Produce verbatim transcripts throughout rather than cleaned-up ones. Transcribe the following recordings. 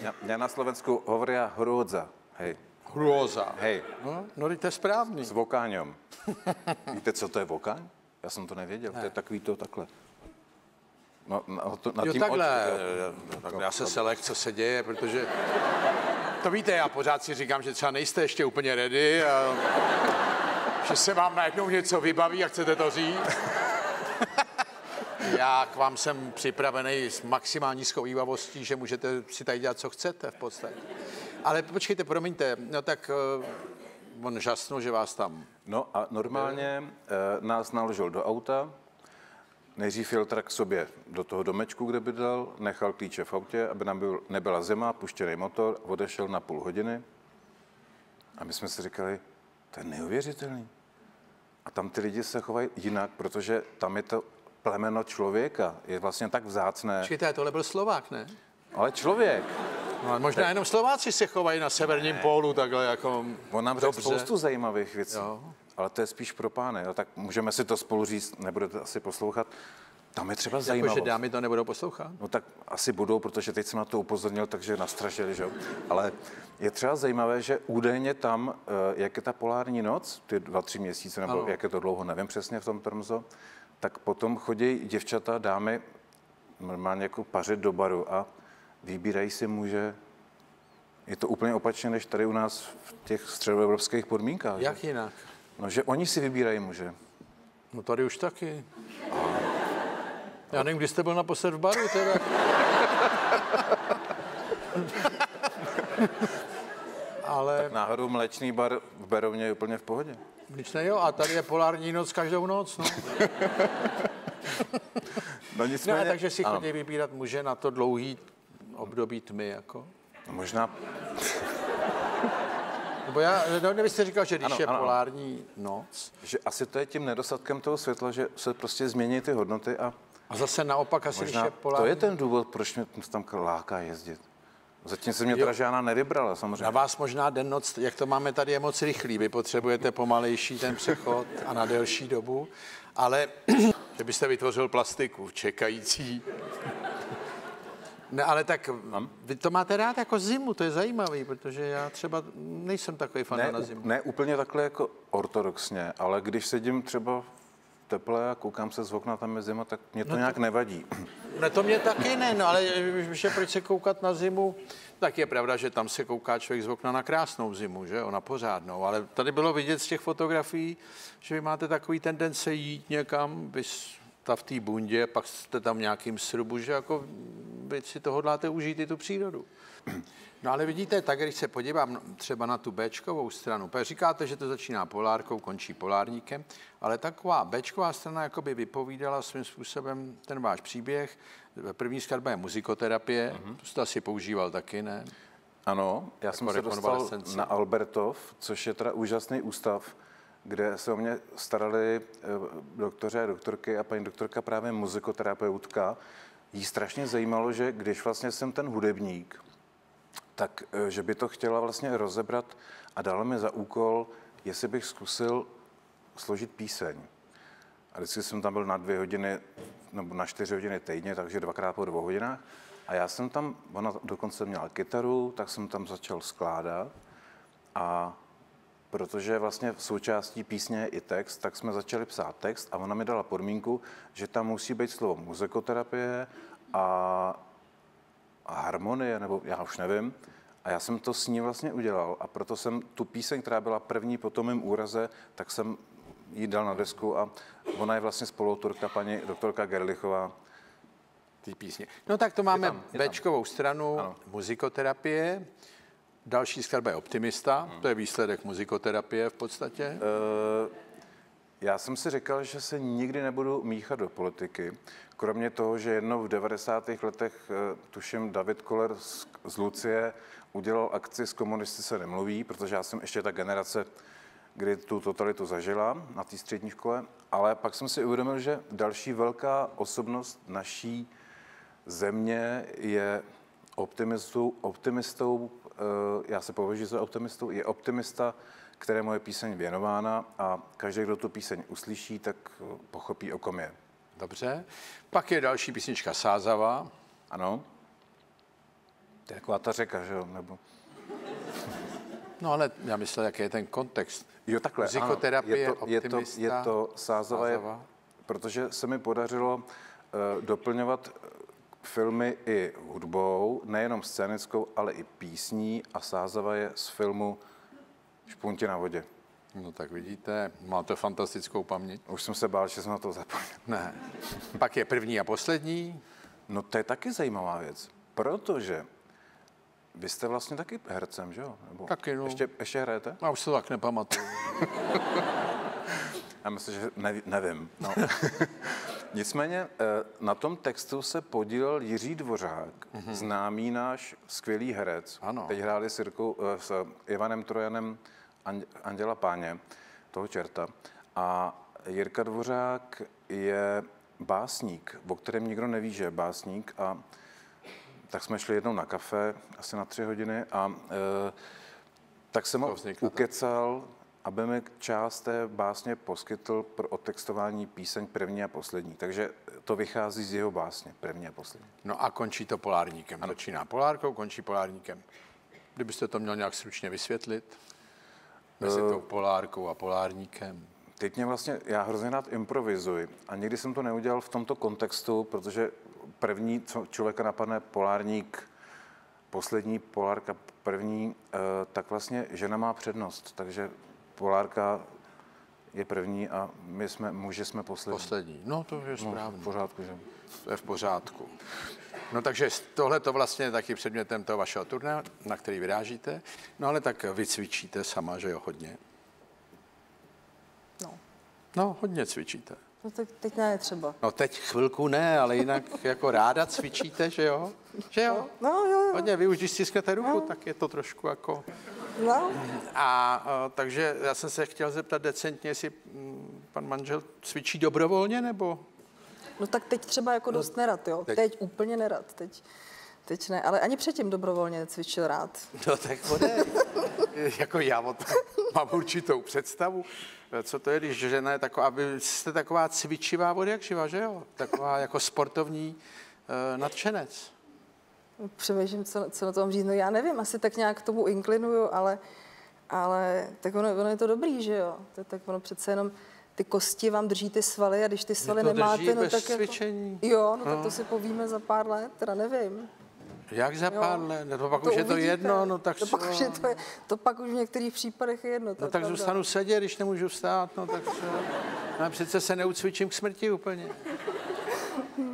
Ja, ja na Slovensku hovoria hrôdza, hej. Hrôza. Hej. No, no to je správný. S vokáňom. Víte, co to je vokáň? Já jsem to nevěděl, ne. To je takový to takhle. No, no, to, nad jo, tím takhle. Oči, jo. Já se selek, co se děje, protože... To víte, já pořád si říkám, že třeba nejste ještě úplně ready, a... že se vám najednou něco vybaví a chcete to říct. Já k vám jsem připravený s maximální schovývavostí, že můžete si tady dělat, co chcete v podstatě. Ale počkejte, promiňte, no tak uh, on žasnul, že vás tam... No a normálně uh, nás naložil do auta, nejdřív jel k sobě do toho domečku, kde bydlel, nechal klíče v autě, aby nám byl, nebyla zima, puštěný motor, odešel na půl hodiny a my jsme si říkali, to je neuvěřitelný. A tam ty lidi se chovají jinak, protože tam je to plemeno člověka, je vlastně tak vzácné. Počkejte, tohle byl Slovák, ne? Ale člověk. No, možná jenom Slováci se chovají na severním ne. pólu takhle jako... On nám řekl spoustu zajímavých věcí, jo. Ale to je spíš pro pány. No, tak můžeme si to spolu říct, nebudete asi poslouchat. Tam je třeba zajímavost. Jako, že dámy to nebudou poslouchat? No tak asi budou, protože teď jsem na to upozornil, takže nastrašili, že jo. Ale je třeba zajímavé, že údajně tam, jak je ta polární noc, ty dva, tři měsíce, nebo ano. Jak je to dlouho, nevím přesně v tom Trmzo, tak potom chodí děvčata, dámy normálně jako pařit do baru a vybírají si muže. Je to úplně opačně, než tady u nás v těch středoevropských podmínkách. Jak že? Jinak? No, že oni si vybírají muže. No tady už taky. Já nevím, kdy jste byl naposled v baru, teda. Ale... Tak náhodou mléčný bar v Berouně je úplně v pohodě. Když ne, jo, a tady je polární noc každou noc, no. No, nicméně... no a takže si chodí vybírat muže na to dlouhý období tmy, jako? No, možná... Nebo já, no, nebyste říkal, že když ano, je ano, polární noc... Že asi to je tím nedostatkem toho světla, že se prostě změní ty hodnoty a... A zase naopak asi, možná když je polární... To je ten důvod, proč mě tam láká jezdit. Zatím se mě jo. ta žádná nevybrala, samozřejmě. Na vás možná den noc, jak to máme tady, je moc rychlý. Vy potřebujete pomalejší ten přechod a na delší dobu. Ale kdybyste vytvořil plastiku čekající... Ne, ale tak vy to máte rád jako zimu, to je zajímavý, protože já třeba nejsem takový fan ne, na zimu. Ne úplně takhle jako ortodoxně, ale když sedím třeba v teple a koukám se z okna, tam je zima, tak mě to no nějak to, nevadí. Ne, to mě taky ne, no, ale že proč se koukat na zimu, tak je pravda, že tam se kouká člověk z okna na krásnou zimu, že jo, na pořádnou, ale tady bylo vidět z těch fotografií, že vy máte takový tendence jít někam, bys... v té bundě, pak jste tam nějakým srubu, že jako vy si to hodláte užít i tu přírodu. No ale vidíte, tak když se podívám třeba na tu béčkovou stranu, říkáte, že to začíná polárkou, končí polárníkem, ale taková béčková strana jakoby vypovídala svým způsobem ten váš příběh. První skladba je muzikoterapie, mm-hmm. To jste asi používal taky, ne? Ano, já jsem se dostal na Albertov, což je teda úžasný ústav, kde se o mě starali doktoři a doktorky a paní doktorka právě muzikoterapeutka. Jí strašně zajímalo, že když vlastně jsem ten hudebník, tak že by to chtěla vlastně rozebrat a dala mi za úkol, jestli bych zkusil složit píseň. A vždycky jsem tam byl na dvě hodiny, nebo na čtyři hodiny týdně, takže dvakrát po dvou hodinách. A já jsem tam, ona dokonce měla kytaru, tak jsem tam začal skládat a protože vlastně v součástí písně je i text, tak jsme začali psát text a ona mi dala podmínku, že tam musí být slovo muzikoterapie a, a harmonie, nebo já už nevím. A já jsem to s ní vlastně udělal a proto jsem tu píseň, která byla první po tom mém úraze, tak jsem ji dal na desku a ona je vlastně spoluautorka paní doktorka Gerlichová. Ty písně. No tak to máme béčkovou stranu, ano. Muzikoterapie. Další skladba je Optimista, hmm. To je výsledek muzikoterapie v podstatě. E, já jsem si říkal, že se nikdy nebudu míchat do politiky, kromě toho, že jednou v devadesátých letech, tuším, David Koller z, z Lucie udělal akci S komunisty se nemluví, protože já jsem ještě ta generace, kdy tu totalitu zažila na té střední škole, ale pak jsem si uvědomil, že další velká osobnost naší země je optimistou, optimistou já se považuji za optimistu, je optimista, kterému je píseň věnována a každý, kdo tu píseň uslyší, tak pochopí, o kom je. Dobře. Pak je další písnička Sázava. Ano. To je jako ta řeka, že jo? Nebo... No ale já myslím, jaký je ten kontext. Jo, takhle, psychoterapie, ano, je, to, je, to, je to Sázava, Sázava. Protože se mi podařilo uh, doplňovat filmy i hudbou, nejenom scénickou, ale i písní, a Sázava je z filmu Špunti na vodě. No tak vidíte, máte fantastickou paměť. Už jsem se bál, že jsem na to zapomněl. Ne. Pak je první a poslední. No to je taky zajímavá věc, protože vy jste vlastně taky hercem, že jo? Nebo taky, no. Ještě, ještě hrajete? Já už se tak nepamatuju. Já myslím, že neví, nevím. No. Nicméně na tom textu se podílel Jiří Dvořák, mm-hmm. známý náš skvělý herec. Ano. Teď hráli s, Jirkou, s Ivanem Trojanem Anděla Páně, toho čerta. A Jirka Dvořák je básník, o kterém nikdo neví, že je básník. A tak jsme šli jednou na kafe, asi na tři hodiny, a e, tak jsem ho ukecal, aby mi část té básně poskytl pro otextování píseň První a poslední. Takže to vychází z jeho básně První a poslední. No a končí to Polárníkem. Ano. Začíná Polárkou, končí Polárníkem. Kdybyste to měl nějak stručně vysvětlit, mezi e... tou Polárkou a Polárníkem. Teď mě vlastně, já hrozně rád improvizuji a nikdy jsem to neudělal v tomto kontextu, protože první, co člověka napadne, Polárník, poslední, Polárka, první, tak vlastně žena má přednost, takže Polárka je první a my jsme, muži jsme poslední. Poslední, no to je správně. No, v pořádku, že? To je v pořádku. No takže tohle to vlastně je taky předmětem toho vašeho turné, na který vyrážíte, no ale tak vy cvičíte sama, že jo, hodně? No. No, hodně cvičíte. No tak teď ne, třeba. No teď chvilku ne, ale jinak jako ráda cvičíte, že jo? Že jo? No, no jo, jo. Hodně, vy už když stisknete ruku, no. Tak je to trošku jako... No. A, a takže já jsem se chtěl zeptat decentně, jestli m, pan manžel cvičí dobrovolně, nebo? No tak teď třeba jako dost nerad, jo? Teď, teď úplně nerad, teď. Teď ne, ale ani předtím dobrovolně cvičil rád. No tak hodně. Jako já o tom mám určitou představu. Co to je, když žena je taková, aby jste taková cvičivá odjakživa, že jo? Taková jako sportovní uh, nadšenec. Přemýšlím, co, co na to mám říct. No já nevím, asi tak nějak k tomu inklinuju, ale, ale tak ono, ono je to dobrý, že jo? To, tak ono přece jenom ty kosti vám drží ty svaly a když ty svaly nemáte, no tak cvičení. Jako, jo, no, no tak to si povíme za pár let, teda nevím. Jak zapadne? No, to pak to už je uvidíte. To jedno, no tak to co? Pak už je to, je, to pak už v některých případech je jedno. To no je tak pravda. Zůstanu sedět, když nemůžu vstát, no tak co? No, přece se neucvičím k smrti úplně.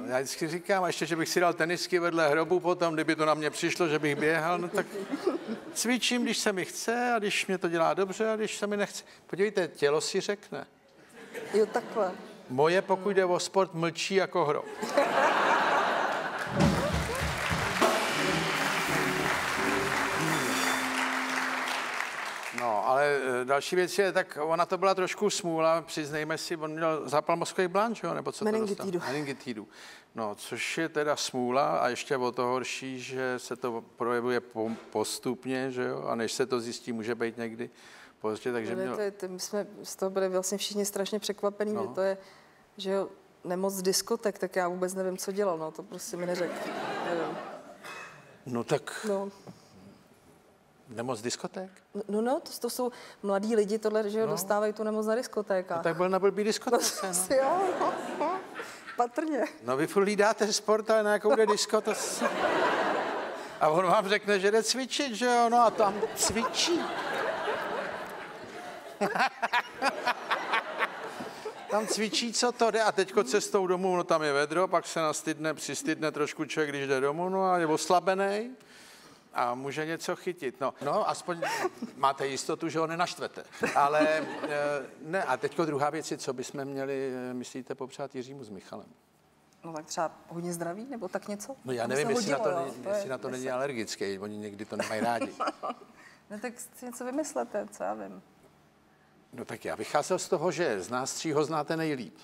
Já vždycky říkám, a ještě, že bych si dal tenisky vedle hrobu potom, kdyby to na mě přišlo, že bych běhal, no tak cvičím, když se mi chce a když mě to dělá dobře a když se mi nechce. Podívejte, tělo si řekne. Jo, takhle. Moje, pokud jde o sport, mlčí jako hrob. No, ale další věc je, tak ona to byla trošku smůla, přiznejme si, on měl zápal mozkových blan, jo, nebo co to dostal? Meningitidu. No, což je teda smůla a ještě o to horší, že se to projevuje postupně, že jo, a než se to zjistí, může být někdy pozdě, takže měl... to je, to, my jsme z toho byli vlastně všichni strašně překvapení, no. Že to je, že jo, nemoc diskotek, tak já vůbec nevím, co dělal, no, to prostě mi neřekl. No tak... No. Nemoc diskoték? No, no, to, to jsou mladí lidi, tohle, že jo, no. Dostávají tu nemoc na diskotékách. No, tak byl na blbý diskotéce, no. Jo, no, no. Patrně. No, vy furt lídáte sport, ale na jakou jde disko, to... A on vám řekne, že jde cvičit, že jo, no a tam cvičí. Tam cvičí, co to jde, a teďko cestou domů, no tam je vedro, pak se nastydne, přistydne trošku člověk, když jde domů, no a je oslabenej. A může něco chytit. No, no, aspoň máte jistotu, že ho nenaštvete. Ale ne, a teďko druhá věc je, co bychom měli, myslíte, popřát Jiřímu s Michalem? No tak třeba hodně zdraví, nebo tak něco? No já nevím, jestli, hodilo, na to, jo, jestli to je, na to není alergický, oni někdy to nemají rádi. No tak si něco vymyslete, co já vím. No tak já vycházel z toho, že z nás tří ho znáte nejlíp.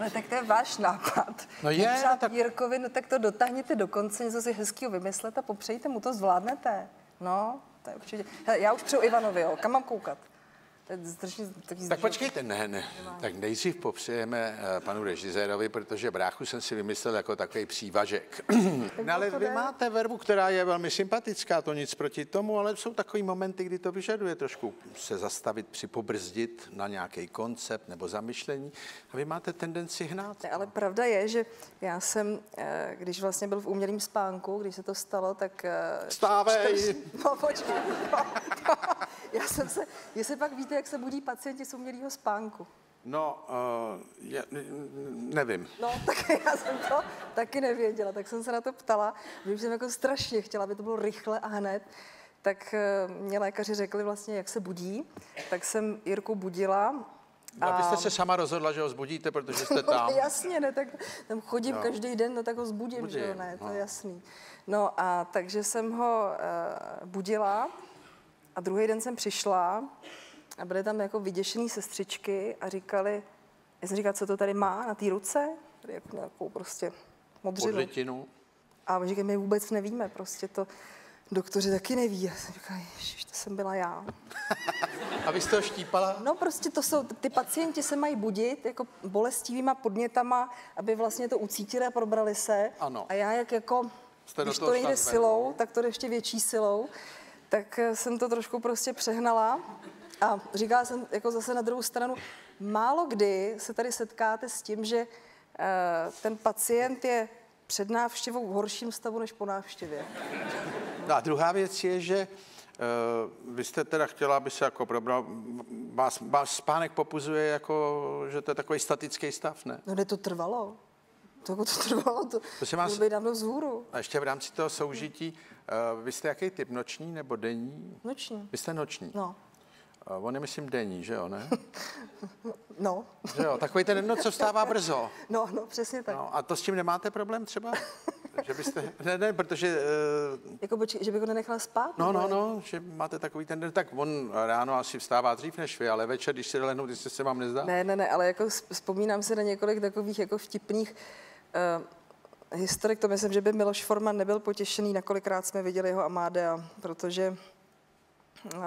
No, tak to je váš nápad. No je, no tak... Jirkovi, no tak to dotáhněte do konce, něco si hezkýho vymyslet a popřejte mu, to zvládnete. No, to je určitě. Hele, já už přijdu Ivanovi, jo, kam mám koukat? Tak počkejte, ne, ne. Tak nejdřív popřejeme panu režisérovi, protože bráchu jsem si vymyslel jako takový přívažek. No, ale vy máte vervu, která je velmi sympatická, to nic proti tomu, ale jsou takový momenty, kdy to vyžaduje trošku se zastavit, připobrzdit na nějaký koncept nebo zamyšlení a vy máte tendenci hnát. Ne, ale pravda je, že já jsem, když vlastně byl v umělém spánku, když se to stalo, tak... Stávej! Čtyř... No, počkej, no, no. Já jsem se, jestli pak víte, jak se budí pacienti z umělého spánku? No, uh, já, nevím. No, tak já jsem to taky nevěděla, tak jsem se na to ptala. Vím, že jsem jako strašně chtěla, aby to bylo rychle a hned. Tak uh, mě lékaři řekli vlastně, jak se budí. Tak jsem Jirku budila. A, a vy jste se sama rozhodla, že ho zbudíte, protože jste tam. No, jasně, ne, tak tam chodím no. Každý den, no tak ho zbudím, budím, že jo, ne, no. To je jasný. No a takže jsem ho uh, budila a druhý den jsem přišla a byly tam jako vyděšený sestřičky a říkali, já jsem říkala, co to tady má na té ruce, tady jako nějakou prostě modřinu. Podlitinu. A my říkají, my vůbec nevíme, prostě to doktoři taky neví. Já jsem říkala, ježiš, to jsem byla já. A vy jste ho štípala? No prostě to jsou, ty pacienti se mají budit jako bolestivýma podnětama, aby vlastně to ucítili a probrali se. Ano. A já jak jako, jste když to jde silou, ne? Tak to jde ještě větší silou. Tak jsem to trošku prostě přehnala a říkala jsem jako zase na druhou stranu, málo kdy se tady setkáte s tím, že ten pacient je před návštěvou v horším stavu než po návštěvě. A druhá věc je, že Uh, vy jste teda chtěla, aby se jako probral, vás, vás spánek popuzuje jako, že to je takový statický stav, ne? No ne, to trvalo. To, to trvalo, to, to vás... bylo dávno vzhůru. A ještě v rámci toho soužití, uh, vy jste jaký typ, noční nebo denní? Noční. Vy jste noční? No. Uh, on je, myslím, denní, že jo, ne? No. Že jo, takový ten jedno, co vstává brzo. No, no, přesně tak. No, a to s tím nemáte problém třeba? Že byste, ne, ne, protože... Uh, jako počkej, že bych ho nenechala spát? No, no, no, že máte takový ten... Tak on ráno asi vstává dřív než vy, ale večer, když si lehnou, jestli se vám nezdá? Ne, ne, ne, ale jako vzpomínám se na několik takových jako vtipných uh, historik. To myslím, že by Miloš Forman nebyl potěšený, nakolikrát jsme viděli jeho Amadea, protože uh,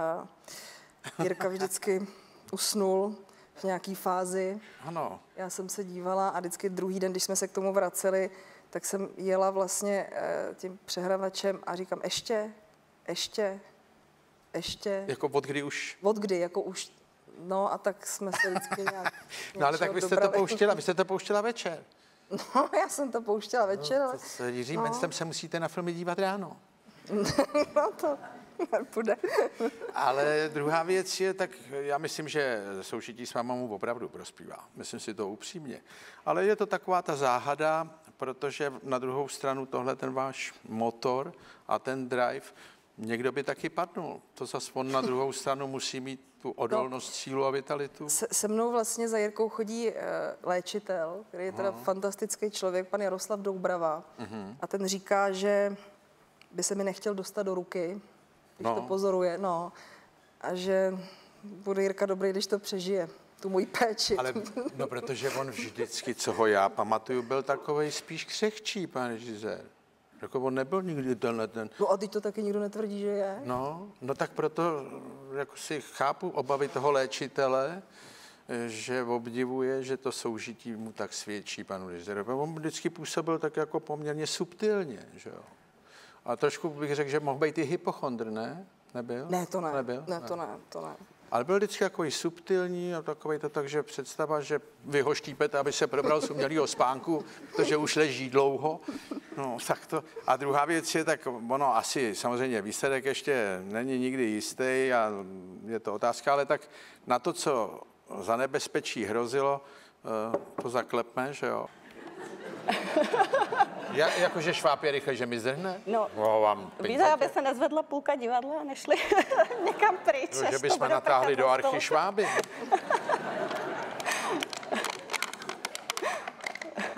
Jirka vždycky usnul v nějaký fázi. Ano. Já jsem se dívala a vždycky druhý den, když jsme se k tomu vraceli, tak jsem jela vlastně tím přehrávačem a říkám ještě, ještě, ještě. Jako od kdy už? Od kdy, jako už, no a tak jsme se vždycky nějak No ale tak vy jste, to pouštěla, vy jste to pouštěla večer. No já jsem to pouštěla večer, no, ale... S Jiřím Mencem se musíte na filmy dívat ráno. No to nepůjde. Ale druhá věc je, tak já myslím, že soužití s mámou opravdu prospívá. Myslím si to upřímně. Ale je to taková ta záhada, protože na druhou stranu tohle ten váš motor a ten drive, někdo by taky padnul. To zase on na druhou stranu musí mít tu odolnost, sílu a vitalitu. Se, se mnou vlastně za Jirkou chodí e, léčitel, který je teda uh-huh. fantastický člověk, pan Jaroslav Doubrava. Uh-huh. A ten říká, že by se mi nechtěl dostat do ruky, když no. to pozoruje, no. A že bude Jirka dobrý, když to přežije. Tu moji péči. Ale, no, protože on vždycky, co ho já pamatuju, byl takovej spíš křehčí, pan režisér. Jako on nebyl nikdy tenhle ten... No a teď to taky nikdo netvrdí, že je. No, no tak proto jako si chápu obavy toho léčitele, že obdivuje, že to soužití mu tak svědčí panu režisérovi. On vždycky působil tak jako poměrně subtilně, že jo. A trošku bych řekl, že mohl být i hypochondr, ne? Nebyl? Ne, to ne. Nebyl? Ne, to ne, to ne. Ale byl vždycky takový subtilní a takový to tak, že představa, že vy ho štípete, aby se probral z umělého spánku, protože už leží dlouho. No, tak to. A druhá věc je, tak ono asi samozřejmě výsledek ještě není nikdy jistý a je to otázka, ale tak na to, co za nebezpečí hrozilo, to zaklepme, že jo. Ja, jakože šváp je rychle, že mi zdrhne? No, no víte, aby se nezvedla půlka divadla a nešli někam pryč. No, že bychom natáhli do archy šváby.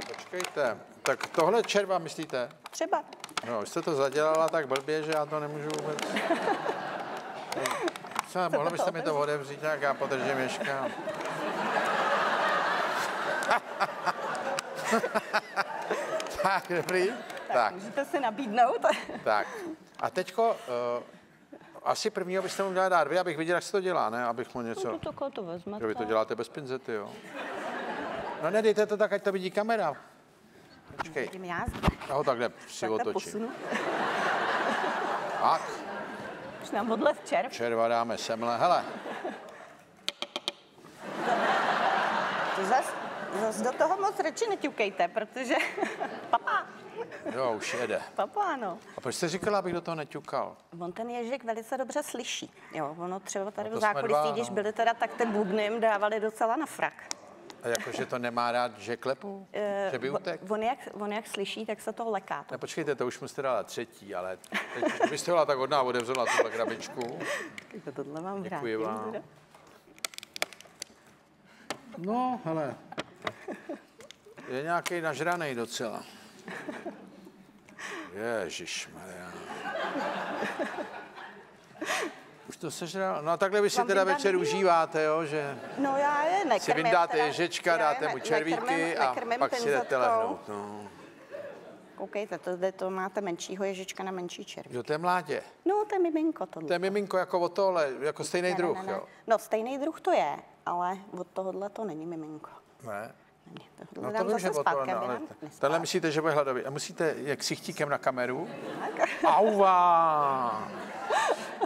Počkejte, tak tohle červa myslíte? Třeba. No, jste to zadělala tak blbě, že já to nemůžu vůbec. Co, mohla byste mi to odevřít, jak já podržím ješka. Tak, dobrý. Tak, tak. Můžete si nabídnout. Tak. A teďko, uh, Asi prvního byste mu měli dát dvě, abych viděl, jak se to dělá, ne? Abych mu něco... No, to, to vezmete. Vy to děláte bez pinzety, jo? No nedejte to tak, ať to vidí kamera. Počkej. Já ho takhle přivotočím. Tak. Už nám odlev červ. Červa dáme semle. Hele. To zas, zas do toho moc radši neťukejte, protože... Papa. Jo, už jede. Papa, ano. A proč jste říkala, abych do toho neťukal? On ten Ježek velice dobře slyší. Jo, ono třeba tady no v zákulisí, když no. byli teda, tak ten bubnem dávali docela na frak. A jakože to nemá rád, že klepu? E, že by utek? On jak, on jak slyší, tak se toho leká. To. Ne, počkejte, to už mu jste dala třetí, ale teď byste byla tak hodná, odevzala tuhle krabičku. Počkejte, tohle vám vrátím. Děkuji vám. No, hele. Je nějaký nažranej docela. Ježišmarja. Už to sežral. No a takhle vy si vám teda večer dýl. Užíváte, jo? Že no já je nekrmím. Si vyndáte Ježečka, dáte mu červíky a pak si jdete lehnout. No. Koukejte, to, to máte menšího Ježečka na menší červíky. Jo, to je mládě. No, to je miminko tohle. To je miminko jako od tohle, jako stejný ne, druh, ne, ne, ne. jo? No, stejný druh to je, ale od tohohle to není miminko. Ne. No to vím, že o to, ale tenhle myslíte, že bude hladový. A musíte jak sichtíkem na kameru. Auva!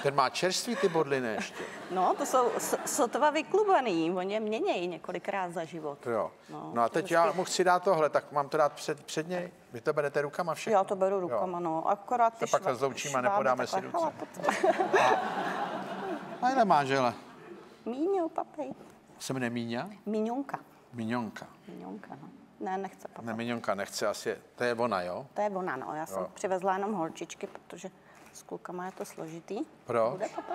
Ten má čerstvý ty bodliny ještě. No, to jsou sotva vyklubený, oni je měnějí několikrát za život. Jo. No, no a teď já mu chci dát tohle, tak mám to dát před, před něj? Vy to berete rukama všechno? Já to beru rukama, jo. no. Akorát ty to pak rozloučíme a nepodáme si ruce. A jde máš, hele. Míňo, papej. Se jmenuje Míňa? Míňonka. Miňonka. Miňonka, no. Ne, nechce papa. Ne, Miňonka nechce asi. To je ona, jo? To je ona, no. Já jsem jo. přivezla jenom holčičky, protože s klukama je to složitý. Proč? Bude papa?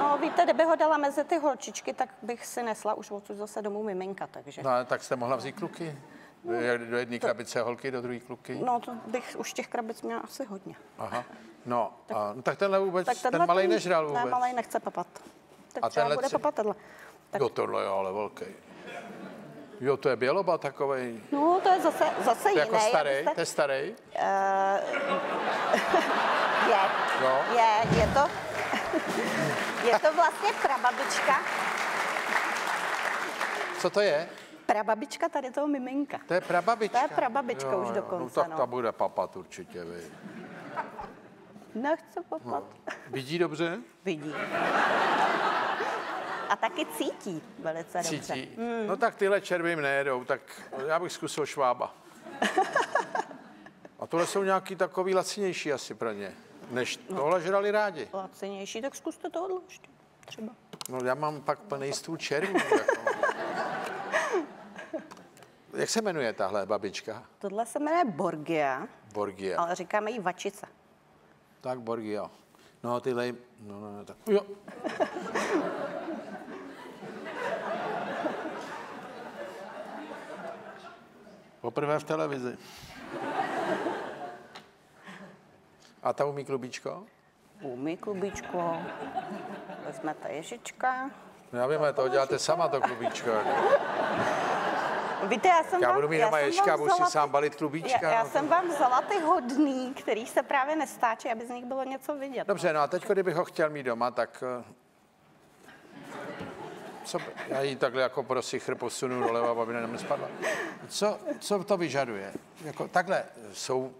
No, víte, kdyby ho dala mezi ty holčičky, tak bych si nesla už odsud zase domů miminka, takže. No, tak jste mohla vzít kluky? No, do jedné to... krabice holky, do druhé kluky? No, to bych už těch krabic měla asi hodně. Aha. No, tak, a, no, tak tenhle vůbec, tak tenhle ten malej nežral vůbec. Ten malej nechce papat. Tak a tenhle bude papat tenhle. Tak... Jo, tohle jo, ale velký. Jo, to je běloba takovej. No, to je zase, zase jiný. Jako starý, jste... to je starý? Uh, je. No. je, je to, je to vlastně prababička. Co to je? Prababička tady toho miminka. To je prababička? To je prababička jo, už jo. dokonce, no. Tak no. ta bude papat určitě, vy. Nechce papat. No. Vidí dobře? Vidí. A taky cítí velice cítí. dobře. Mm. No tak tyhle červy nejedou, tak já bych zkusil švába. A tohle jsou nějaký takový lacinější asi pro ně, než tohle žrali rádi. Lacinější, tak zkuste tohle ještě třeba. No já mám pak plný stůl červů. Jak se jmenuje tahle babička? Tohle se jmenuje Borgia. Borgia. Ale říkáme jí vačice. Tak Borgia. No tyhle... No, no, no, tak. Jo. Poprvé v televizi. A ta umí klubíčko? Umí klubíčko. Vezmete Ježička. No já vím, ale toho děláte sama, to klubíčko. Víte, já jsem já vám, budu mít doma Ježka, musím sám balit klubíčka. Já, já no, jsem vám vzala ty hodný, který se právě nestáčí, aby z nich bylo něco vidět. Dobře, no a teď, kdybych ho chtěl mít doma, tak... Co, já ji takhle jako pro sichr posunu doleva, aby na mě spadla. Co, co to vyžaduje? Jako, takhle jsou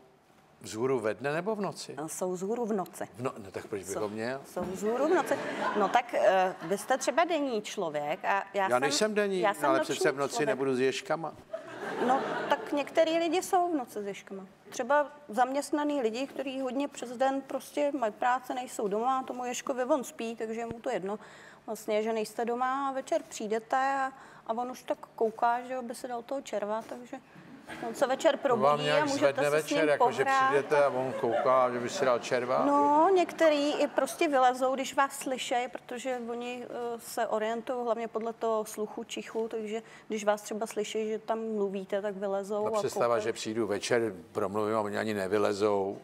vzhůru ve dne nebo v noci? Jsou vzhůru v noci. No, no tak proč bych ho měl? Jsou vzhůru v noci. No tak uh, vy jste třeba denní člověk a já, já nejsem denní, já jsem ale přece v noci člověk. Nebudu s ježkama. No tak některý lidi jsou v noci s ježkama. Třeba zaměstnaný lidi, kteří hodně přes den prostě mají práce, nejsou doma, tomu ježkovi on spí, takže mu to jedno. Vlastně, že nejste doma a večer přijdete a, a on už tak kouká, že by se dal toho červa, takže on se večer probudí a můžete se s ním večer, pohrát. Jako, že přijdete a on kouká, že by si dal červa? No, některý i prostě vylezou, když vás slyšejí, protože oni uh, se orientují hlavně podle toho sluchu, čichu, takže když vás třeba slyší, že tam mluvíte, tak vylezou. Ta představa, že přijdu večer, promluvím a oni ani nevylezou.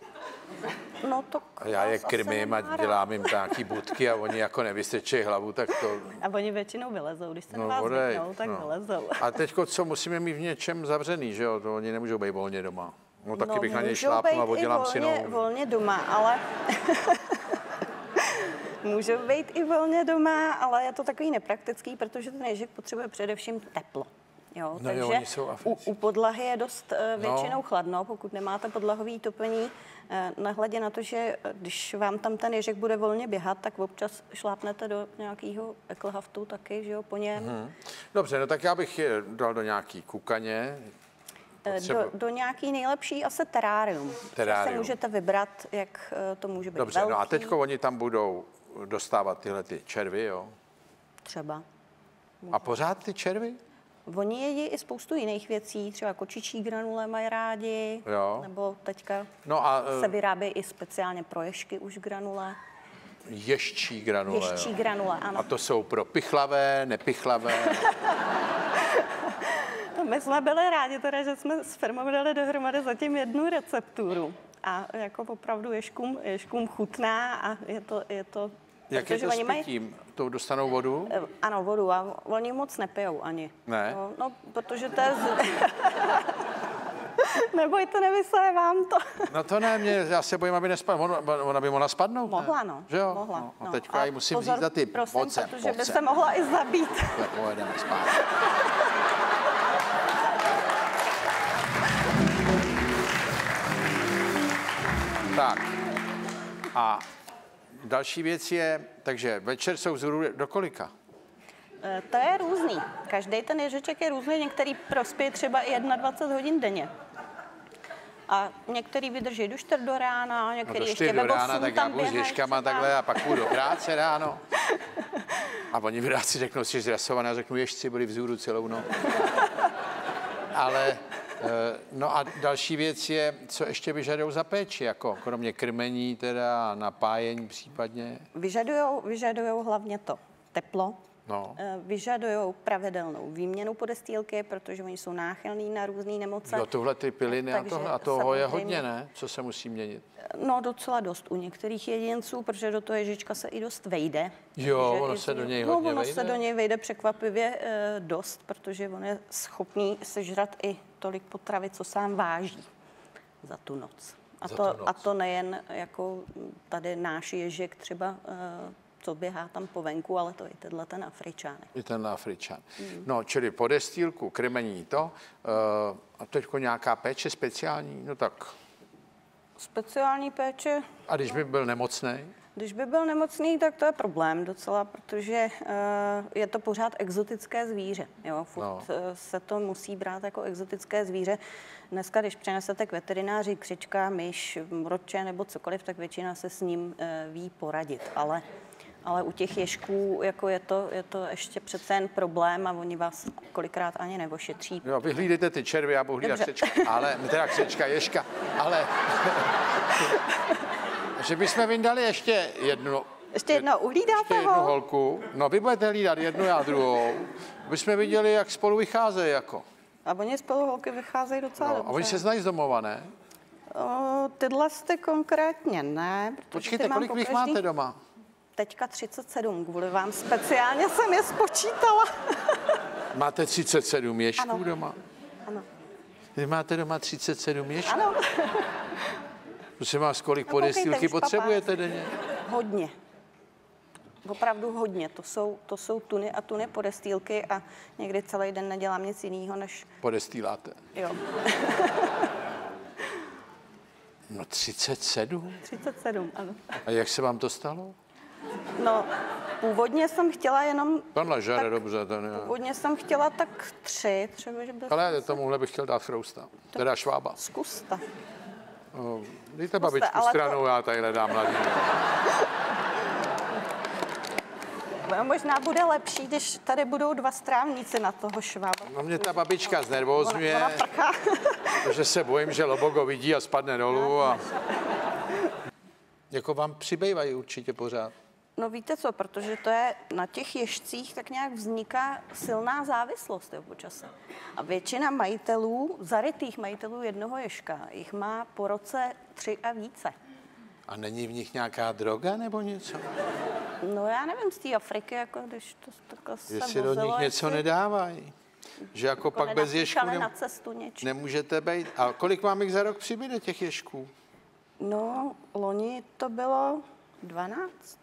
No to a já je krmím a dělám jim nějaký budky a oni jako nevystrčí hlavu, tak to... A oni většinou vylezou, když se na vás zvyknou, tak no. vylezou. A teďko co, musíme mít v něčem zavřený, že jo? To oni nemůžou být volně doma. No taky no, bych na něj šlápnul a oddělám si nohu. Volně doma, ale... Můžou být i volně doma, ale je to takový nepraktický, protože ten ježek potřebuje především teplo. Jo, no takže jo, u, u podlahy je dost uh, většinou no. chladno, pokud nemáte podlahový topení. Uh, nahledě na to, že když vám tam ten ježek bude volně běhat, tak občas šlápnete do nějakého eklhaftu taky, že jo, po něm. Hmm. Dobře, no tak já bych je dal do nějaký kukaně. Potřeba... Do, do nějaký nejlepší asi terárium. Terárium. Se můžete vybrat, jak to může být Dobře, velký. No a teďko oni tam budou dostávat tyhle ty červy, jo? Třeba. Může. A pořád ty červy? Oni jedí i spoustu jiných věcí, třeba kočičí granule mají rádi, jo. nebo teďka no a, se vyrábí i speciálně pro ješky už granule. Ješčí granule. Ješčí granule, ano. A to jsou pro pichlavé, nepichlavé. My jsme byli rádi teda, že jsme s firmou dali dohromady zatím jednu recepturu. A jako opravdu ješkům, ješkům chutná a je to... Je to Jak je to s pitím? To dostanou vodu? Ano, vodu a oni moc nepijou ani. Ne? No, no protože to je... Z... Nebojte, nevyslé vám to. No to ne, mě, já se bojím, aby nespadla. Ona, ona by mohla spadnout? Mohla, no. Že jo? Mohla, no, a teďka no. jí musím vzít za ty prosím, poce. Protože poce. by se mohla i zabít. Tak pojedeme spát. Tak a další věc je, takže večer jsou vzhůru do kolika? To je různý. Každý ten ježeček je různý. Některý prospěje třeba i dvacet jedna hodin denně. A některý vydrží do čtyř do rána, některý no do ještě ve do rána, tak já budu s ježkama takhle a pak půjdu do práce ráno. A oni vyráci řeknou, že jsi zrasovaná, řeknu, ježci byli vzhůru celou noc. Ale... No a další věc je, co ještě vyžadujou za péči, jako kromě krmení teda, napájení případně? Vyžadujou, vyžadujou hlavně to teplo, no. vyžadujou pravidelnou výměnu podestýlky, protože oni jsou náchylní na různé nemoce. Jo, tuhle ty piliny a, tohle, a toho je hodně, ne? Co se musí měnit? No docela dost u některých jedinců, protože do toho ježička se i dost vejde. Jo, ono se do něj hodně vejde. No, ono se do něj vejde překvapivě dost, protože on je schopný sežrat i tolik potravy, co sám váží za tu noc. A, to, tu noc. a to nejen jako tady náš ježek třeba, co běhá tam po venku, ale to i tenhle ten Afričánek. I ten Afričán. Mm. No, čili podestýlku, krmení to, a teďko nějaká péče speciální, no tak. Speciální péče. A když by byl nemocný? Když by byl nemocný, tak to je problém docela, protože uh, je to pořád exotické zvíře. Jo? Furt no. se to musí brát jako exotické zvíře. Dneska, když přenesete k veterináři křečka, myš, mroče nebo cokoliv, tak většina se s ním uh, ví poradit. Ale, ale u těch ježků jako je, to, je to ještě přece jen problém a oni vás kolikrát ani nevošetří. Jo, vyhlídejte ty červy, já budu hlídat křečka, ale, teda křečka, ježka, ale... Že bychom vyndali ještě jednu... Ještě jedno, uhlídáte ho? Jednu holku. No, vy budete hlídat jednu, já druhou. Bychom viděli, jak spolu vycházejí, jako. A oni spolu holky vycházejí docela no, dobře. A oni se znají z domova, ne? O, tyhle jste konkrétně ne. Počkejte, kolik vy máte doma? Teďka třicet sedm, kvůli vám speciálně jsem je spočítala. Máte třicet sedm ješků ano. doma? Ano. Vy máte doma třicet sedm ješků? Ano. Prosím vás, kolik no, podestýlky potřebujete denně? Hodně. Opravdu hodně. To jsou, to jsou tuny a tuny podestýlky a někdy celý den nedělám nic jiného, než... Podestýláte. Jo. No třicet sedm? třicet sedm, ano. A jak se vám to stalo? No, původně jsem chtěla jenom... Panla žere, tak, dobře. Ten je... Původně jsem chtěla tak tři, třeba, že bez... Ale tomuhle bych chtěl dát chrousta. Teda švába. Zkuste. No, dejte babičku stranou, to... já tady hledám mladinu. Možná bude lepší, když tady budou dva strávníci na toho švába. No mě ta babička znervózňuje, protože se bojím, že lobogo vidí a spadne dolů. A... Jako vám přibývají určitě pořád. No víte co, protože to je na těch ježcích tak nějak vzniká silná závislost jo, počase. A většina majitelů, zarytých majitelů jednoho ježka, jich má po roce tři a více. A není v nich nějaká droga nebo něco? No já nevím, z té Afriky, jako když to takhle se vozilo. Jestli do nich něco jestli... nedávají. Že jako, jako pak bez ježků nem... nemůžete být. A kolik vám jich za rok přibyde těch ježků? No, loni to bylo dvanáct.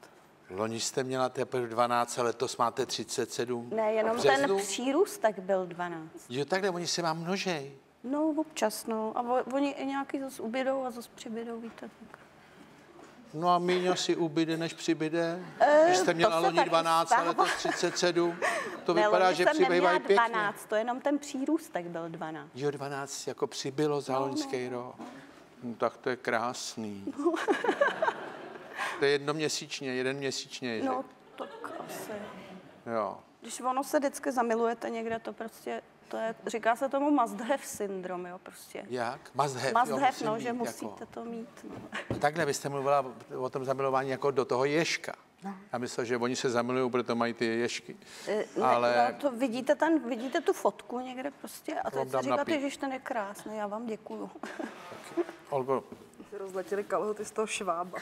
Loni jste měla teprve dvanáct, letos máte třicet sedm. Ne, jenom ten přírůstek byl dvanáct. Jo, takhle, oni se vám množej. No, občas, no. A oni nějaký zase ubydou a zase přibydou, víte, tak. No a míňo si ubyde, než přibyde. E, Když jste měla loni dvanáct, letos třicet sedm, to ne, vypadá, že přibývají pěkně. dvanáct, to jenom ten přírůstek byl dvanáct. Jo, dvanáct jako přibylo za no, loňský no. rok. No, tak to je krásný. No. To je jednoměsíčně, jeden měsíčně. No, tak asi. Jo. Když ono se vždycky zamilujete někde, to prostě, to je, říká se tomu must-have syndrom, jo, prostě. Jak? Must-have, must jo, have, musím no, mít, že musíte jako... to mít. No. Takhle byste mluvila o tom zamilování jako do toho ježka. No. Já myslel, že oni se zamilují, proto mají ty ježky. Ne, ale... no, to vidíte, ten, vidíte tu fotku někde prostě a teď si říkáte, že ten je krásný, já vám děkuju. Tak. Olgo. Se rozletěly kalhoty z toho švába.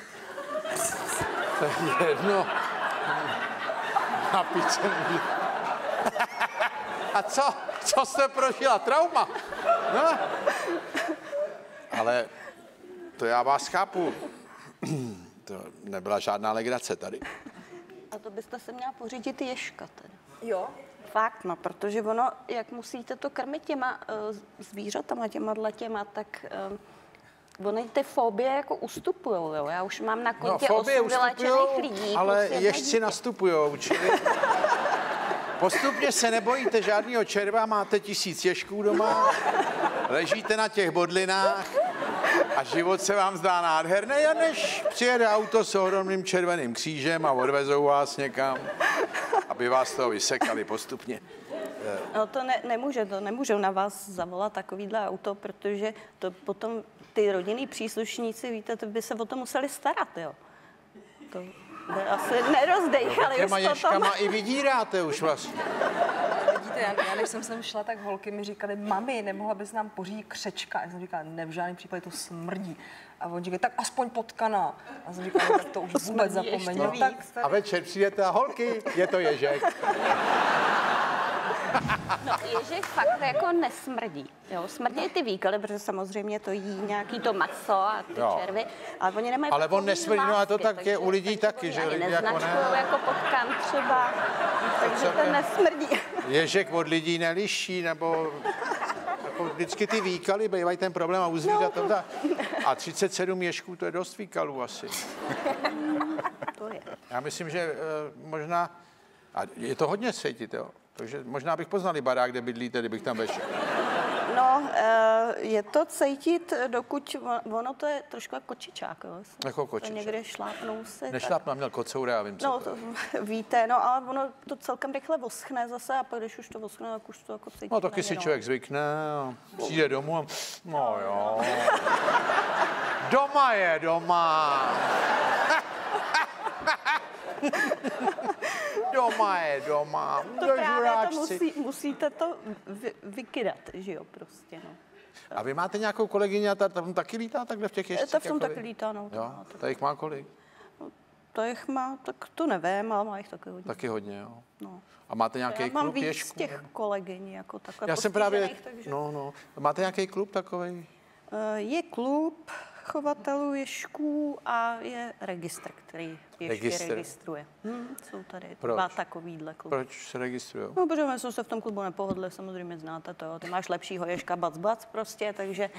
To je jedno. A co? Co jste prožila? Trauma? No. Ale to já vás chápu. To nebyla žádná legrace tady. A to byste se měla pořídit ježka teda. Jo? Fakt, no, protože ono, jak musíte to krmit těma uh, zvířatama, těma dletěma, tak... Uh, Ony ty fobie jako ustupují, jo? Já už mám na kontě no, osm vylečených lidí. Ale ježci nastupují, čili postupně se nebojíte žádného červa, máte tisíc ježků doma, ležíte na těch bodlinách a život se vám zdá nádherný, a než přijede auto s ohromným červeným křížem a odvezou vás někam, aby vás toho vysekali postupně. No to ne, nemůže, to nemůžou na vás zavolat takovýhle auto, protože to potom ty rodinní příslušníci, víte, to by se o to museli starat, jo. To by asi nerozdejchali no, už potom. Ježkama i vydíráte už vlastně. Vidíte, já, já než jsem sem šla, tak holky mi říkali, mami, nemohla bys nám pořídit křečka. Já jsem říkala, ne, v žádném případě to smrdí. A on říká, tak aspoň potkana. A jsem říkala, tak to už to vůbec zapomeňu. No, a večer přijdete a holky, je to ježek. No, ježek fakt jako nesmrdí. Jo, smrdí ty výkaly, protože samozřejmě to jí nějaký to maso a ty jo. červy. Ale oni nemají Ale on nesmrdí, no a to tak takže, je u lidí taky, že lidi jako ne. jako potkan třeba, takže to nesmrdí. Ježek od lidí neliší, nebo jako vždycky ty výkaly bývají ten problém a uzvídat no. to. A třicet sedm ježků, to je dost výkalů asi. To je. Já myslím, že možná, a je to hodně svítit, jo? Takže možná bych poznal i barák, kde bydlíte, kdybych tam vešel. No, je to cítit, dokud ono to je trošku jako kočičák. Jo? Jako kočičák. Někde šlápnou se. Nešlápnou, měl kocoura, já vím, co no, to, to víte, no, ale ono to celkem rychle voschne zase a pak, když už to voschne, tak už to jako cítí. No, taky si člověk zvykne, přijde domů a... No jo. Doma je doma. Doma je doma, to právě to musí, musíte to vy, vykydat, že jo, prostě, no. A vy máte nějakou kolegyni a ta tam taky lítá takhle v těch ježcích? Ta v tom taky lítá, no. Jo, ta jich má kolik? No, ta jich má, tak to nevím, ale má jich taky hodně. Taky hodně, jo. No. A máte nějaký klub ježků? Já mám víc z těch kolegyní, jako takhle. Já jsem právě, takže... no, no. Máte nějaký klub takovej? Je klub chovatelů ježků a je registr, který ježky registr. registruje. Hm, jsou tady Proč? dva takovýhle kluby. Proč se registrují? No, protože my jsme se v tom klubu nepohodli, samozřejmě znáte to. Jo. Ty máš lepšího ježka, bac, bac prostě, takže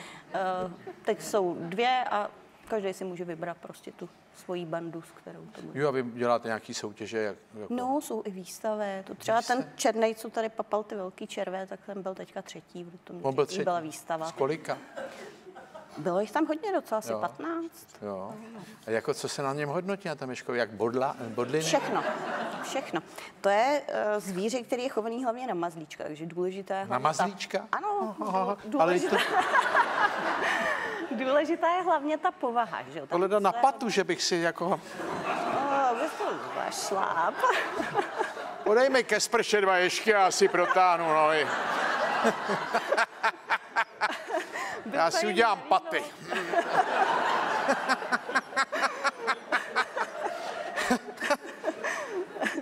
uh, teď jsou dvě a každý si může vybrat prostě tu svoji bandu, s kterou to bude. Jo, a vy děláte nějaký soutěže? Jak, jako... No, jsou i výstavy. To třeba výstav? Ten černej, co tady papal ty velký červé, tak ten byl teďka třetí. On byl třetí. Byla výstava. Z kolika? Bylo jich tam hodně docela, asi jo. patnáct. Jo. A jako co se na něm hodnotí na tom ježkovi? Jak bodla, bodliny? Všechno, všechno. To je uh, zvíře, který je chovaný hlavně na mazlíčka, takže důležité... Na mazlíčka? Ta... Ano, oh, důležité. Důležitá je hlavně ta povaha, že jo? Tohle na patu, že bych si jako... No, vy jste zašláp. Podej mi ke sprše dva ježky a si protáhnu nohy. Já si udělám paty.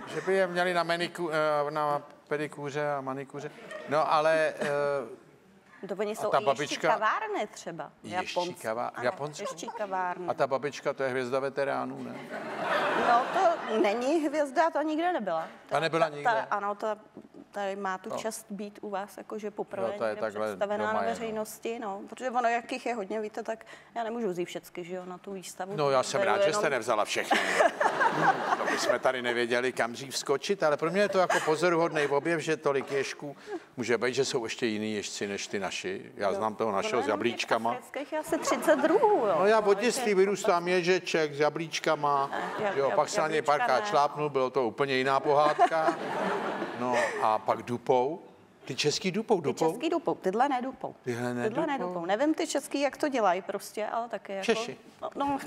Že by je měli na, meniku, na pedikůře a manikůře. No ale... To oni jsou i babička... kavárny třeba. Ještí kavárny. A ta babička, to je hvězda veteránů, ne? No, to není hvězda, to nikde nebyla. Ta, a nebyla nikde? Ta, ta, ano, ta, tady má tu no. čest být u vás, jakože poprvé no, představená na veřejnosti, no. no. Protože ono, jakých je hodně, víte, tak já nemůžu vzít všechny, že jo, na tu výstavu. No, já jsem rád, jenom... že jste nevzala všechny. To bychom tady nevěděli, kam dřív skočit, ale pro mě je to jako pozoruhodný objev, že tolik ježků. Může být, že jsou ještě jiní ježci než ty naši. Já no, znám toho našeho s jablíčkama. Já se třicet dva. Jo. No, já od dětství vyrůstám ježeček s jablíčkama. Ne, jo, pak se na něj párkrát šlápnul, bylo to úplně jiná pohádka. No a pak dupou. Ty český dupou, dupou? Ty český dupou, tyhle nedupou. Tyhle nedupou. Tyhle nedupou. Nevím ty český, jak to dělají prostě, ale taky jako... Češi. No, no.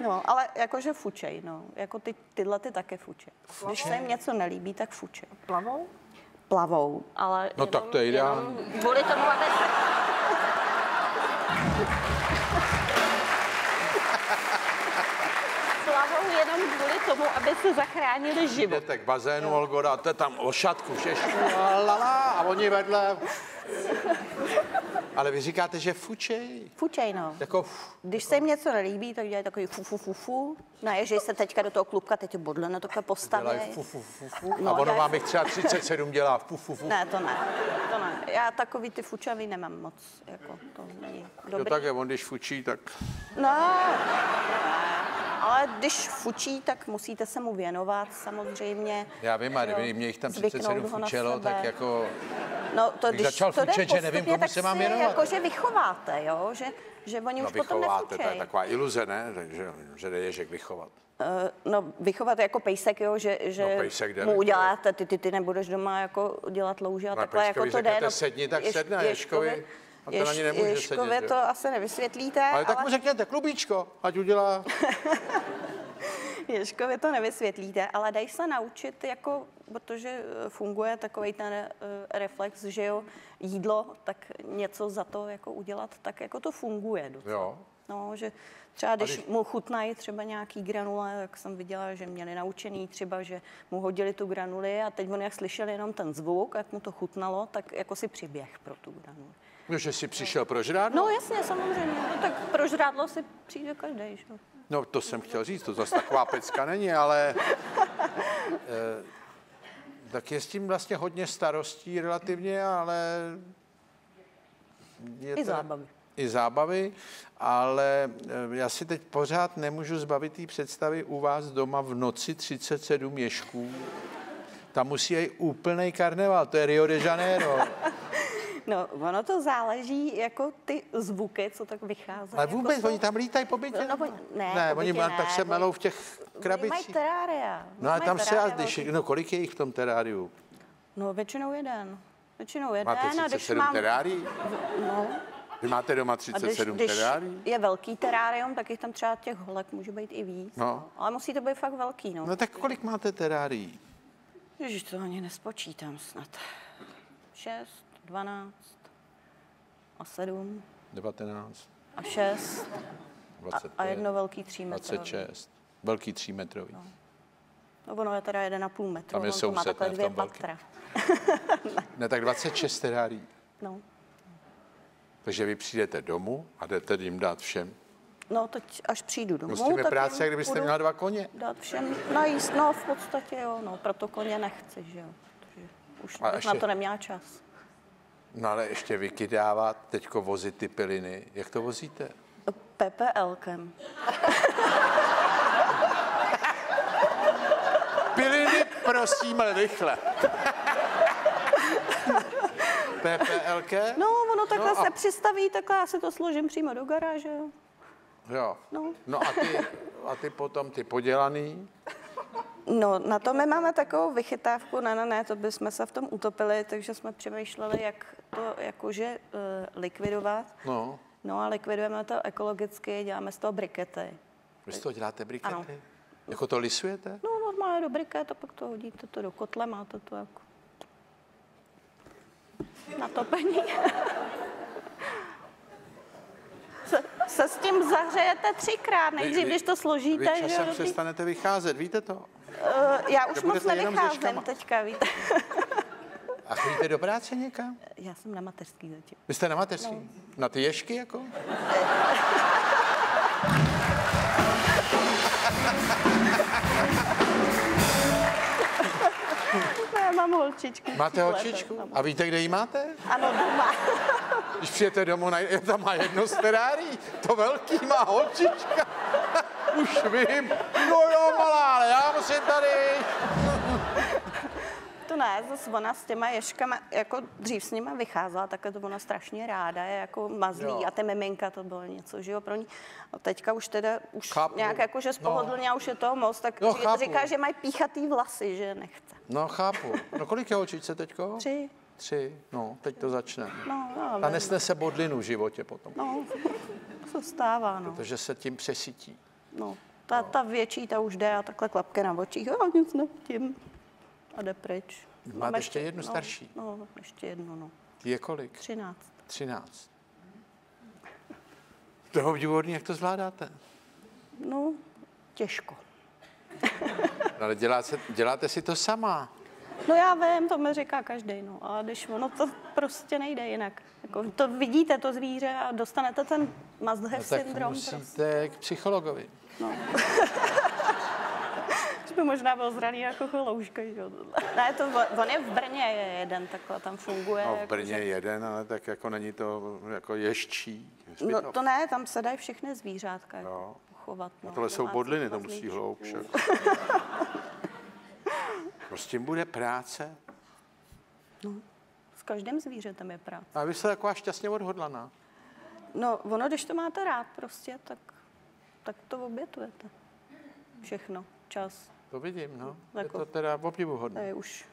No, ale jakože fučej, no. Jako ty, tyhle ty také fučej. Fučej. Když se jim něco nelíbí, tak fučej. Plavou? Plavou, ale... No jenom, tak to je ideální. Kvůli tomu, aby... Plavou jenom kvůli tomu, aby se zachránili život. Jdete k bazénu, no. Olgo, dáte tam ošatku, šešku, lala, a oni vedle... Ale vy říkáte, že fučej. Fučej, no. Jako f... Když se jim něco nelíbí, tak dělají takový fufu, fufu, fu. Naježej se teďka do toho klubka, teď bodle na takové postavě. Dělají fufu, fufu, fu. No, a ono vám jich třeba třicet sedm dělá fufu, fufu. Ne, to ne, to ne. Já takový ty fučavý nemám moc, jako to není dobrý. No tak je, on když fučí, tak... No, ale když fučí, tak musíte se mu věnovat, samozřejmě. Já vím, ale kdyby mě jich tam třicet sedm fučelo, tak jako... No, to když, když začal to fučet, že nevím, komu se mám věnovat. Jakože vychováte, jo? Že, že oni no, už potom nefučejí. To je taková iluze, ne? Že, že ježek vychovat. Uh, no, vychovat jako pejsek, jo? Že, že no, pejsek mu uděláte, ty, ty, ty nebudeš doma jako dělat louže a no, takhle jako to jde. No, sedni, tak sedne, Ježkovi. A to na ní nemůže sedět, to asi nevysvětlíte. Ale tak mu řekněte, klubíčko, ať udělá... Ježkovi to nevysvětlíte, ale dají se naučit, jako, protože funguje takový ten uh, reflex, že jo, jídlo, tak něco za to jako udělat, tak jako to funguje docela. Jo. No, že třeba když, když mu chutnají třeba nějaký granule, tak jsem viděla, že měli naučený třeba, že mu hodili tu granuli a teď on jak slyšel jenom ten zvuk, jak mu to chutnalo, tak jako si přiběh pro tu granuli. No, že si přišel pro žrádlo? No jasně, samozřejmě, no, tak pro žrádlo si přijde každý, že? No, to jsem chtěl říct, to zase taková pecka není, ale eh, tak je s tím vlastně hodně starostí relativně, ale... Je I to, zábavy. I zábavy, ale eh, já si teď pořád nemůžu zbavit té představy u vás doma v noci třicet sedm ježků. Tam musí jít úplný karneval, to je Rio de Janeiro. No, ono to záleží, jako ty zvuky, co tak vycházejí. Ale vůbec, jako jsou... oni tam lítají po bytě? No, no, ne, ne po bytě, oni ne, tak se melou v těch krabicích. Mají terária. No a tam se když, no kolik je jich v tom teráriu? No, většinou jeden. Většinou jeden. Máte třicet sedm mám... terárií? No. Vy máte doma třicet sedm terárií? Je velký terárium, tak jich tam třeba těch holek může být i víc. No. No. Ale musí to být fakt velký, no. No tak kolik máte terárií? Ježiš, to ani nespočítám snad. Šest. dvanáct a sedm. devatenáct. A šest. dvacet pět, a jedno velký třímetrový. dvacet šest. Velký třímetrový. No. No ono je teda jeden a půl metru. Tam je soused, ne, v tom velký. Ne. Ne, tak dvacet šest terárií. No. Takže vy přijdete domů a jdete jim dát všem. No, teď až přijdu domů, Musíme tak práce, kdybyste měla dva koně. Dát všem najíst, no v podstatě jo, no, proto koně nechci, že jo. Protože už ještě... na to neměla čas. No ale ještě vykydávat, teďko vozit ty piliny. Jak to vozíte? P P L kem. Piliny prosím rychle. P P L ke? No, ono takhle no a... se přistaví, takhle já si to složím přímo do garáže. Jo. No, no a, ty, a ty potom, ty podělaný? No, na to my máme takovou vychytávku, ne, ne, ne, to bychom se v tom utopili, takže jsme přemýšleli, jak to jakože uh, likvidovat. No. No a likvidujeme to ekologicky, děláme z toho brikety. Vy z toho děláte brikety? Ano. Jako to lisujete? No, normálně do briket a pak to hodíte to do kotle, máte to jako na topení. Se, se s tím zahřejete třikrát, nejdřív, když to složíte. Vy časem že přestanete vycházet, víte to? Uh, já už moc nevycházím teďka, víte. A A chodíte do práce někam? Já jsem na mateřský zatím. Vy jste na mateřský? No. Na ty ješky jako? Já mám holčičku. Máte holčičku? Leto, a víte, kde ji máte? Ano, doma. Když přijete domů, tam má jedno z Ferrari. To velký má holčička. Už vím. No jo, malá, ale já musím tady. To ne, zase ona s těma ješkama, jako dřív s nima vycházela, takhle to ona strašně ráda, je jako mazlí jo. A ty miminka to bylo něco, že jo, pro ní. A teďka už teda, už chápu. Nějak jako, že spohodlně no. Už je toho moc, tak no, ří, říká, že mají píchatý vlasy, že nechce. No chápu. No kolik je holčičce teďko? Tři. Tři, no, teď to začne. No, no, a nesnese bodlinu v životě potom. No, to stává, no. Protože se tím přesytí. No, ta, no. ta větší, ta už jde a takhle klapky na očích, jo, nic nevím. A jde pryč. Máte ještě jednu no, starší? No, ještě jednu, no. Je kolik? Třináct. Třináct. To je obdivuhodný, jak to zvládáte? No, těžko. No, ale děláte, děláte si to sama. No já vím, to mi říká každý, no. A když ono to prostě nejde jinak. Jako, to vidíte, to zvíře a dostanete ten must-have no, syndrom. Tak musíte prostě. K psychologovi. No. By možná byl zraný jako cholouška. Ne, to, on je v Brně je jeden, takhle tam funguje. No, v Brně jako, že... jeden, ale tak jako není to jako ješčí. Zbytno. No to ne, tam se dají všechny zvířátka no. Chovat. No. Tohle jsou bodliny, to musí hloubšek. No, s tím bude práce? No, s každým zvířetem je práce. A vy jste taková šťastně odhodlaná. No, ono, když to máte rád prostě, tak, tak to obětujete. Všechno, čas. To vidím, no. Jako, je to teda obdivuhodné. To je už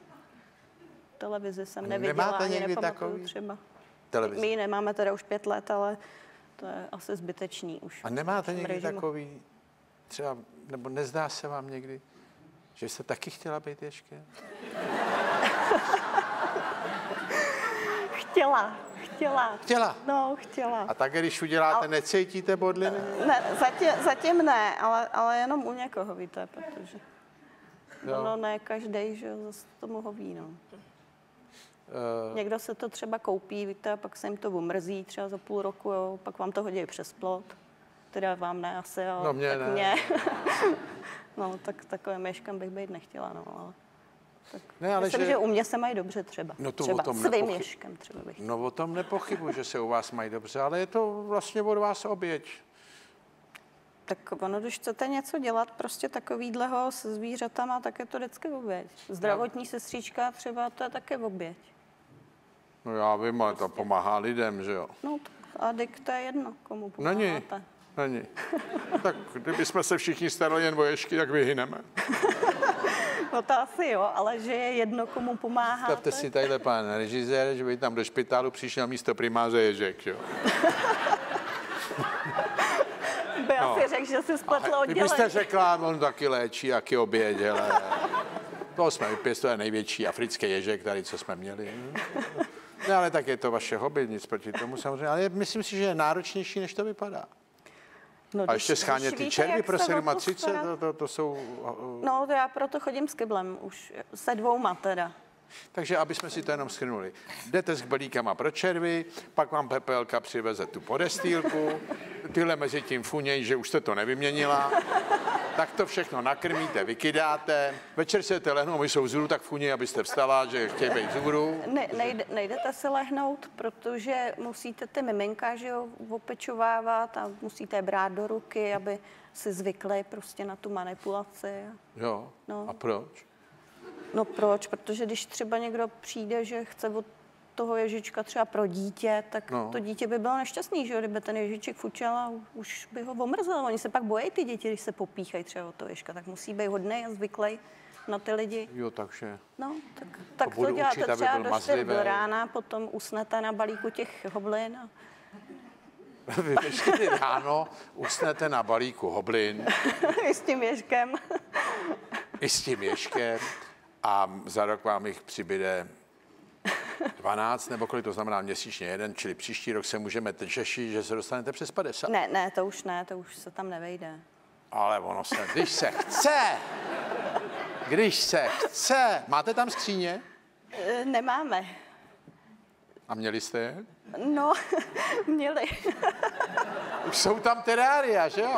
televizi jsem neviděla, nemáte ani nepamatuju třeba. Televizi. My ji nemáme teda už pět let, ale to je asi zbytečný už. A nemáte někdy režimu. Takový, třeba, nebo nezdá se vám někdy, že jste taky chtěla být ješkem? Chtěla, chtěla. Chtěla? No, chtěla. A tak, když uděláte, ale... necítíte bodliny? Ne, zatím, zatím ne, ale, ale jenom u někoho, víte, protože... No, no ne, každý, že zase tomu ho ví, no. Uh... Někdo se to třeba koupí, víte, a pak se jim to omrzí třeba za půl roku, jo, pak vám to hodí přes plot. Teda vám ne asi, jo, no, mě tak ne. Mě. No, tak takovým ješkem bych být nechtěla, no, ale... Tak. Ne, ale myslím, že... že u mě se mají dobře třeba. No to třeba. O tom svým nepochyb... ješkem třeba bych. No o tom nepochybuji, že se u vás mají dobře, ale je to vlastně od vás oběť. Tak ono, když chcete něco dělat, prostě takovýhleho se zvířatama, tak je to vždycky oběť. Zdravotní sestřička třeba, to je také oběť. No já vím, ale to pomáhá lidem, že jo? No a dik, to je jedno, komu pomáháte. Není, není. Tak kdybychom se všichni starali jen o ješky, tak vyhyneme. No to asi jo, ale že je jedno, komu pomáháte. Stavte si tadyhle pán režisér, že by tam do špitálu přišel místo primáře ježek, jo? By no. Asi řekl, že si spletl oddělení. Vy byste řekla, on taky léčí, jaký oběd, hele. To jsme vypěstovali největší africký ježek tady, co jsme měli. Ne, ale tak je to vaše hobby, nic proti tomu samozřejmě. Ale myslím si, že je náročnější, než to vypadá. No, a ještě schánět ty červy pro sedmatřicet, to, to, to jsou... Uh, no, to já proto chodím s kyblem, už se dvouma teda. Takže, aby jsme si to jenom shrnuli. Jdete s kbelíkama pro červy, pak vám Pepelka přiveze tu podestýlku, tyhle mezi tím funějí, že už jste to nevyměnila, tak to všechno nakrmíte, vykydáte, večer se jete lehnou, my jsou vzhůru, tak funějí, abyste vstala, že chtějí být vzhůru. Ne, nejde, nejdete si lehnout, protože musíte ty miminka, že jo, opečovávat a musíte je brát do ruky, aby si zvykli prostě na tu manipulaci. Jo, no. A proč? No proč? Protože když třeba někdo přijde, že chce od toho ježička třeba pro dítě, tak no. To dítě by bylo nešťastný, že jo? Kdyby ten ježiček fučel a už by ho omrzel. Oni se pak bojí ty děti, když se popíchají třeba od toho ježka, tak musí být hodnej a zvyklej na ty lidi. Jo, takže. No, tak, tak to, to děláte učit, třeba do čtyř do rána, potom usnete na balíku těch hoblin. A... Vy ve čtyři ráno usnete na balíku hoblin. I s tím ježkem. I s tím ježkem. A za rok vám jich přibyde dvanáct, nebo kolik, to znamená měsíčně jeden, čili příští rok se můžeme těšit, že se dostanete přes padesát. Ne, ne, to už ne, to už se tam nevejde. Ale ono se, když se chce, když se chce, máte tam skříně? Nemáme. A měli jste je? No, měli. Už jsou tam terária, že jo?